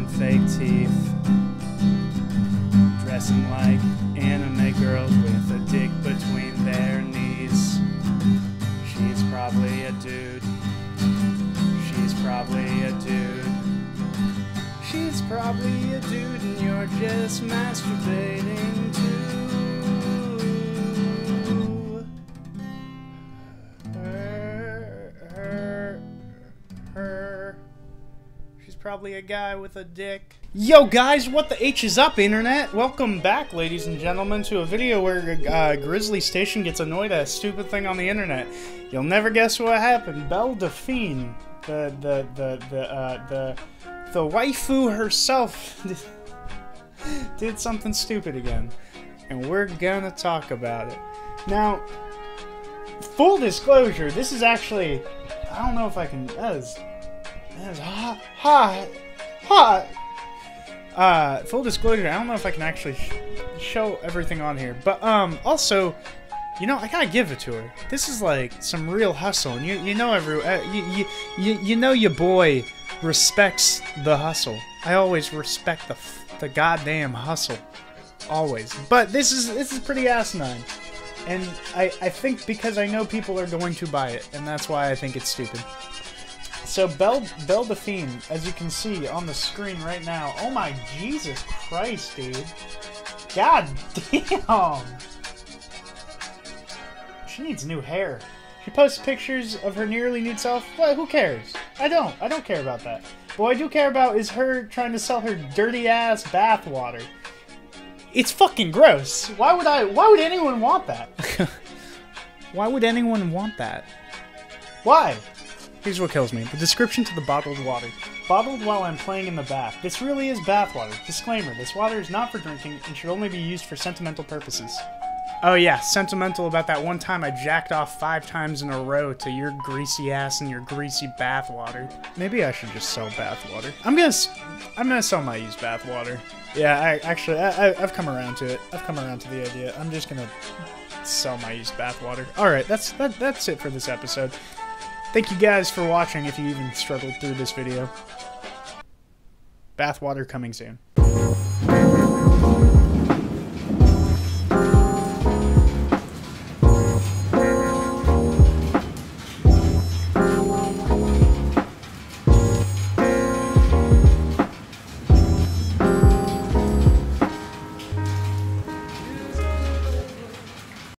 wearing fake teeth, dressing like anime girls with a dick between their knees. She's probably a dude. She's probably a dude. She's probably a dude and you're just masturbating too. Probably a guy with a dick. Yo guys, what the H is up, internet? Welcome back, ladies and gentlemen, to a video where Grizzly Station gets annoyed at a stupid thing on the internet. You'll never guess what happened. Belle Delphine, the waifu herself, did something stupid again, and we're gonna talk about it. Now, full disclosure, this is actually, I don't know if I can. That is hot. Full disclosure, I don't know if I can actually show everything on here, but also, you know, I gotta give it to her. This is like some real hustle, and you know, you know your boy respects the hustle. I always respect the goddamn hustle, always. But this is pretty asinine, and I think because I know people are going to buy it, and that's why I think it's stupid. So Belle Delphine, as you can see on the screen right now. Oh my Jesus Christ, dude! God damn! She needs new hair. She posts pictures of her nearly nude self. Well, who cares? I don't care about that. But what I do care about is her trying to sell her dirty ass bath water. It's fucking gross. Why would anyone want that? Why would anyone want that? Why? Here's what kills me. The description to the bottled water. Bottled while I'm playing in the bath. This really is bath water. Disclaimer, this water is not for drinking and should only be used for sentimental purposes. Oh yeah, sentimental about that one time I jacked off 5 times in a row to your greasy ass and your greasy bath water. Maybe I should just sell bath water. I'm gonna sell my used bath water. Yeah, I've come around to it. I've come around to the idea. I'm just gonna sell my used bath water. Alright, that's it for this episode. Thank you guys for watching, if you even struggled through this video. Bathwater coming soon.